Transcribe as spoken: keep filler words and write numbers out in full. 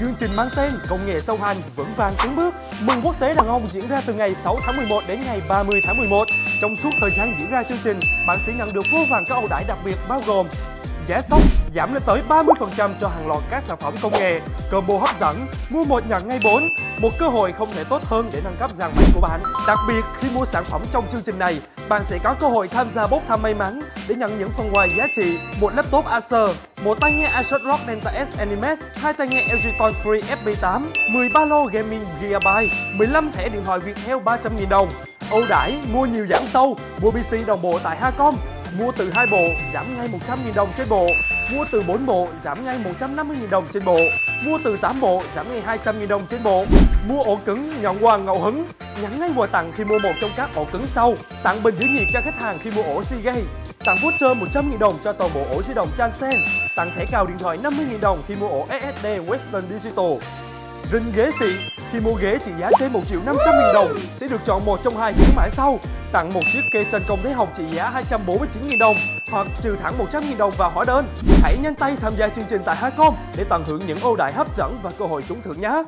chương trình mang tên Công nghệ sâu hành vững vàng tiến bước mừng quốc tế đàn ông diễn ra từ ngày sáu tháng mười một đến ngày ba mươi tháng mười một. Trong suốt thời gian diễn ra chương trình, bạn sẽ nhận được vô vàn các ưu đãi đặc biệt bao gồm giá sốc giảm lên tới ba mươi phần trăm cho hàng loạt các sản phẩm công nghệ, combo hấp dẫn, mua một nhận ngay bốn, một cơ hội không thể tốt hơn để nâng cấp dàn máy của bạn. Đặc biệt khi mua sản phẩm trong chương trình này, bạn sẽ có cơ hội tham gia bốc thăm may mắn để nhận những phần quà giá trị: một laptop Acer, một tai nghe iShot Rock Delta S Animes, hai tai nghe lờ giê Tone Free ép pê tám, mười ba lô gaming gigabyte, mười lăm thẻ điện thoại Viettel ba trăm nghìn đồng. Ưu đãi mua nhiều giảm sâu, mua pê xê đồng bộ tại Hacom, mua từ hai bộ giảm ngay một trăm nghìn đồng trên bộ, mua từ bốn bộ giảm ngay một trăm năm mươi nghìn đồng trên bộ, mua từ tám bộ giảm ngay hai trăm nghìn đồng trên bộ, mua ổ cứng nhận quà ngẫu hứng, nhắn ngay quà tặng khi mua một trong các ổ cứng sau, tặng bình giữ nhiệt cho khách hàng khi mua ổ Seagate, tặng voucher một trăm nghìn đồng cho toàn bộ ổ di động Transcend, tặng thẻ cào điện thoại năm mươi nghìn đồng khi mua ổ ét ét đê Western Digital. Rinh ghế xịn, khi mua ghế trị giá trên một triệu năm trăm nghìn đồng sẽ được chọn một trong hai khuyến mãi sau: tặng một chiếc kê chân công thái hồng trị giá hai trăm bốn mươi chín nghìn đồng hoặc trừ thẳng một trăm nghìn đồng vào hóa đơn. Hãy nhanh tay tham gia chương trình tại Hacom để tận hưởng những ưu đãi hấp dẫn và cơ hội trúng thưởng nhé!